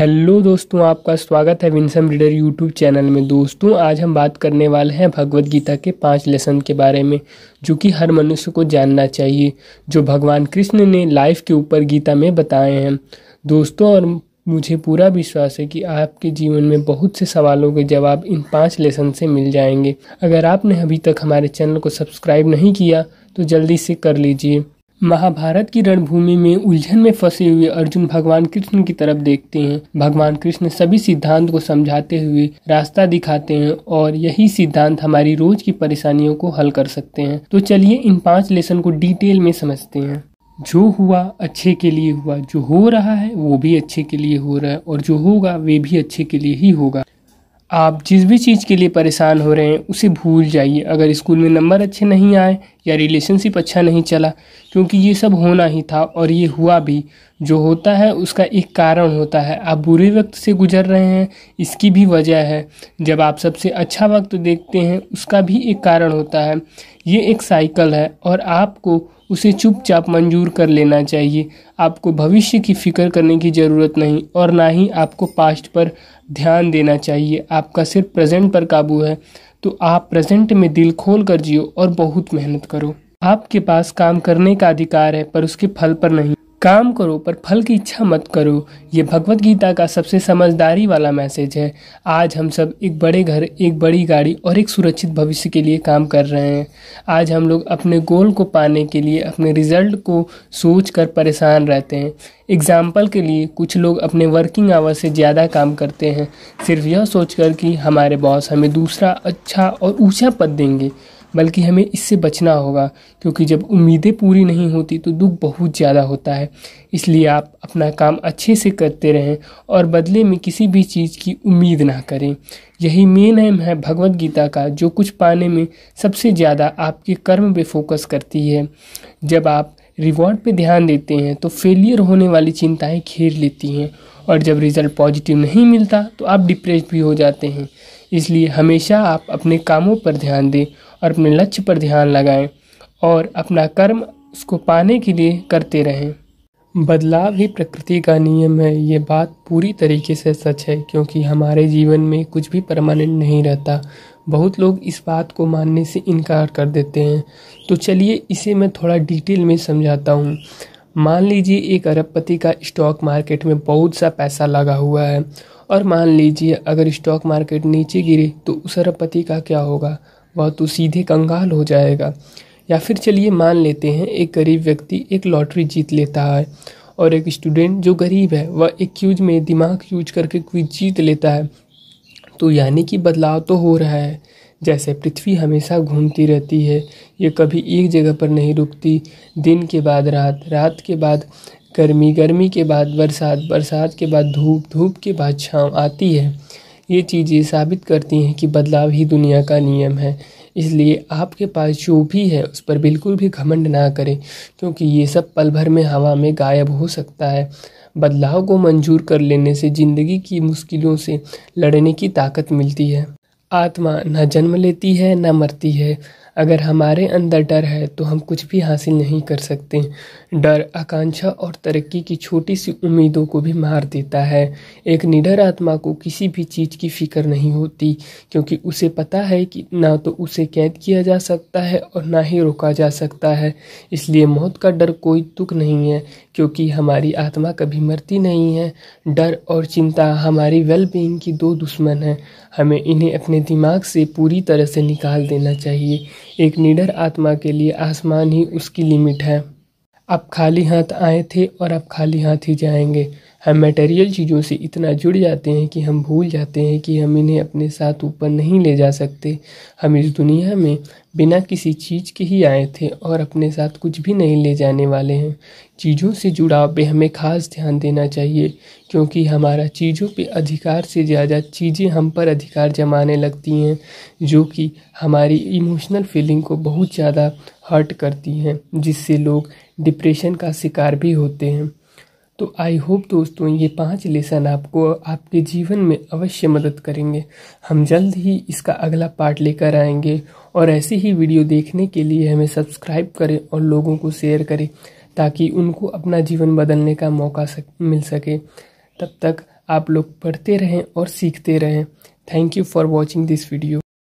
Hello दोस्तों, आपका स्वागत है विंसम रीडर यूट्यूब चैनल में। दोस्तों, आज हम बात करने वाले हैं भगवत गीता के 5 लेसन के बारे में, जो कि हर मनुष्य को जानना चाहिए, जो भगवान कृष्ण ने लाइफ के ऊपर गीता में बताए हैं। दोस्तों, और मुझे पूरा विश्वास है कि आपके जीवन में बहुत से सवालों के जवाब इन 5 लेसन से मिल जाएंगे। अगर आपने अभी तक हमारे चैनल को सब्सक्राइब नहीं किया तो जल्दी से कर लीजिए। महाभारत की रणभूमि में उलझन में फंसे हुए अर्जुन भगवान कृष्ण की तरफ देखते हैं। भगवान कृष्ण सभी सिद्धांत को समझाते हुए रास्ता दिखाते हैं और यही सिद्धांत हमारी रोज की परेशानियों को हल कर सकते हैं। तो चलिए इन 5 लेसन को डिटेल में समझते हैं। जो हुआ अच्छे के लिए हुआ, जो हो रहा है वो भी अच्छे के लिए हो रहा है, और जो होगा वे भी अच्छे के लिए ही होगा। आप जिस भी चीज़ के लिए परेशान हो रहे हैं उसे भूल जाइए। अगर स्कूल में नंबर अच्छे नहीं आए या रिलेशनशिप अच्छा नहीं चला, क्योंकि ये सब होना ही था और ये हुआ भी। जो होता है उसका एक कारण होता है। आप बुरे वक्त से गुजर रहे हैं, इसकी भी वजह है। जब आप सबसे अच्छा वक्त देखते हैं उसका भी एक कारण होता है। ये एक साइकिल है और आपको उसे चुपचाप मंजूर कर लेना चाहिए। आपको भविष्य की फ़िक्र करने की ज़रूरत नहीं और ना ही आपको पास्ट पर ध्यान देना चाहिए। आपका सिर्फ प्रेजेंट पर काबू है, तो आप प्रेजेंट में दिल खोल कर जियो और बहुत मेहनत करो। आपके पास काम करने का अधिकार है पर उसके फल पर नहीं। काम करो पर फल की इच्छा मत करो। ये भगवत गीता का सबसे समझदारी वाला मैसेज है। आज हम सब एक बड़े घर, एक बड़ी गाड़ी और एक सुरक्षित भविष्य के लिए काम कर रहे हैं। आज हम लोग अपने गोल को पाने के लिए अपने रिजल्ट को सोच कर परेशान रहते हैं। एग्जाम्पल के लिए, कुछ लोग अपने वर्किंग आवर से ज़्यादा काम करते हैं सिर्फ यह सोचकर कि हमारे बॉस हमें दूसरा अच्छा और ऊँचा पद देंगे, बल्कि हमें इससे बचना होगा, क्योंकि जब उम्मीदें पूरी नहीं होती तो दुख बहुत ज़्यादा होता है। इसलिए आप अपना काम अच्छे से करते रहें और बदले में किसी भी चीज़ की उम्मीद ना करें। यही मेन एम है भगवत गीता का, जो कुछ पाने में सबसे ज़्यादा आपके कर्म पे फोकस करती है। जब आप रिवॉर्ड पे ध्यान देते हैं तो फेलियर होने वाली चिंताएँ घेर लेती हैं, और जब रिज़ल्ट पॉजिटिव नहीं मिलता तो आप डिप्रेस्ड भी हो जाते हैं। इसलिए हमेशा आप अपने कामों पर ध्यान दें और अपने लक्ष्य पर ध्यान लगाएं और अपना कर्म उसको पाने के लिए करते रहें। बदलाव ही प्रकृति का नियम है। ये बात पूरी तरीके से सच है, क्योंकि हमारे जीवन में कुछ भी परमानेंट नहीं रहता। बहुत लोग इस बात को मानने से इनकार कर देते हैं। तो चलिए इसे मैं थोड़ा डिटेल में समझाता हूँ। मान लीजिए एक अरबपति का स्टॉक मार्केट में बहुत सा पैसा लगा हुआ है, और मान लीजिए अगर स्टॉक मार्केट नीचे गिरे तो उस अरबपति का क्या होगा? वह तो सीधे कंगाल हो जाएगा। या फिर चलिए मान लेते हैं एक गरीब व्यक्ति एक लॉटरी जीत लेता है, और एक स्टूडेंट जो गरीब है वह एक क्विज में दिमाग यूज करके क्विज जीत लेता है। तो यानी कि बदलाव तो हो रहा है। जैसे पृथ्वी हमेशा घूमती रहती है, ये कभी एक जगह पर नहीं रुकती। दिन के बाद रात, रात के बाद गर्मी, गर्मी के बाद बरसात, बरसात के बाद धूप, धूप के बाद छाँव आती है। ये चीज़ें साबित करती हैं कि बदलाव ही दुनिया का नियम है। इसलिए आपके पास जो भी है उस पर बिल्कुल भी घमंड ना करें, क्योंकि ये सब पल भर में हवा में गायब हो सकता है। बदलाव को मंजूर कर लेने से ज़िंदगी की मुश्किलों से लड़ने की ताकत मिलती है। आत्मा ना जन्म लेती है ना मरती है। अगर हमारे अंदर डर है तो हम कुछ भी हासिल नहीं कर सकते। डर आकांक्षा और तरक्की की छोटी सी उम्मीदों को भी मार देता है। एक निडर आत्मा को किसी भी चीज़ की फिक्र नहीं होती, क्योंकि उसे पता है कि ना तो उसे कैद किया जा सकता है और ना ही रोका जा सकता है। इसलिए मौत का डर कोई दुख नहीं है, क्योंकि हमारी आत्मा कभी मरती नहीं है। डर और चिंता हमारी वेलबींग की दो दुश्मन हैं। हमें इन्हें अपने दिमाग से पूरी तरह से निकाल देना चाहिए। एक निडर आत्मा के लिए आसमान ही उसकी लिमिट है। आप खाली हाथ आए थे और आप खाली हाथ ही जाएंगे। हम मटेरियल चीज़ों से इतना जुड़ जाते हैं कि हम भूल जाते हैं कि हम इन्हें अपने साथ ऊपर नहीं ले जा सकते। हम इस दुनिया में बिना किसी चीज़ के ही आए थे और अपने साथ कुछ भी नहीं ले जाने वाले हैं। चीज़ों से जुड़ाव पे हमें खास ध्यान देना चाहिए, क्योंकि हमारा चीज़ों पे अधिकार से ज़्यादा चीज़ें हम पर अधिकार जमाने लगती हैं, जो कि हमारी इमोशनल फीलिंग को बहुत ज़्यादा हर्ट करती हैं, जिससे लोग डिप्रेशन का शिकार भी होते हैं। तो आई होप दोस्तों ये 5 लेसन आपको आपके जीवन में अवश्य मदद करेंगे। हम जल्द ही इसका अगला पार्ट लेकर आएंगे, और ऐसे ही वीडियो देखने के लिए हमें सब्सक्राइब करें और लोगों को शेयर करें, ताकि उनको अपना जीवन बदलने का मौका मिल सके। तब तक आप लोग पढ़ते रहें और सीखते रहें। Thank you for watching this video.